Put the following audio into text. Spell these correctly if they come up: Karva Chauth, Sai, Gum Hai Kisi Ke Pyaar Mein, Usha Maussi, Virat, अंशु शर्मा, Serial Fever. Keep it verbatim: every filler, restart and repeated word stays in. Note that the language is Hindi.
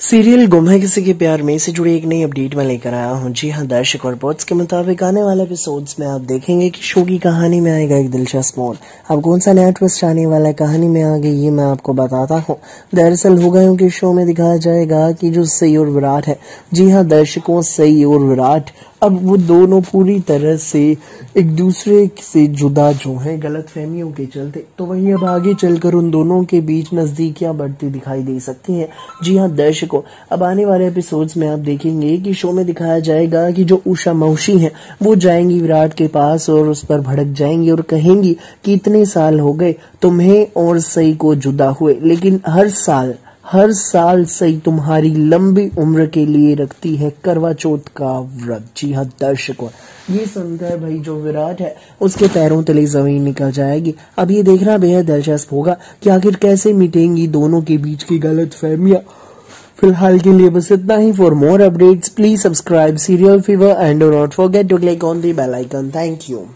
सीरियल गुम है किसी के प्यार में से जुड़ी एक नई अपडेट मैं लेकर आया हूं। जी हां, दर्शक रिपोर्ट्स के मुताबिक आने वाले एपिसोड्स में आप देखेंगे कि शो की कहानी में आएगा एक दिलचस्प मोड़। अब कौन सा नया ट्विस्ट आने वाला कहानी में आगे ये मैं आपको बताता हूं। दरअसल होगा यूं कि शो में दिखाया जाएगा कि जो सई और विराट है, जी हाँ दर्शकों, सई और विराट अब वो दोनों पूरी तरह से एक दूसरे से जुदा जो है गलतफहमियों के चलते, तो वहीं अब आगे चलकर उन दोनों के बीच नजदीकियां बढ़ती दिखाई दे सकती हैं। जी हाँ दर्शकों, अब आने वाले एपिसोड्स में आप देखेंगे कि शो में दिखाया जाएगा कि जो उषा मौसी हैं वो जाएंगी विराट के पास और उस पर भड़क जाएंगी और कहेंगी कि इतने साल हो गए तुम्हें और सई को जुदा हुए, लेकिन हर साल हर साल सही तुम्हारी लंबी उम्र के लिए रखती है करवा चौथ का व्रत। जी हाँ दर्शकों, ये सुनकर भाई जो विराट है उसके पैरों तले जमीन निकल जाएगी। अब ये देखना बेहद दिलचस्प होगा कि आखिर कैसे मिटेंगी दोनों के बीच की गलतफहमियां। फिलहाल के लिए बस इतना ही। For more updates please subscribe serial fever and do not forget to click on the bell icon. Thank you.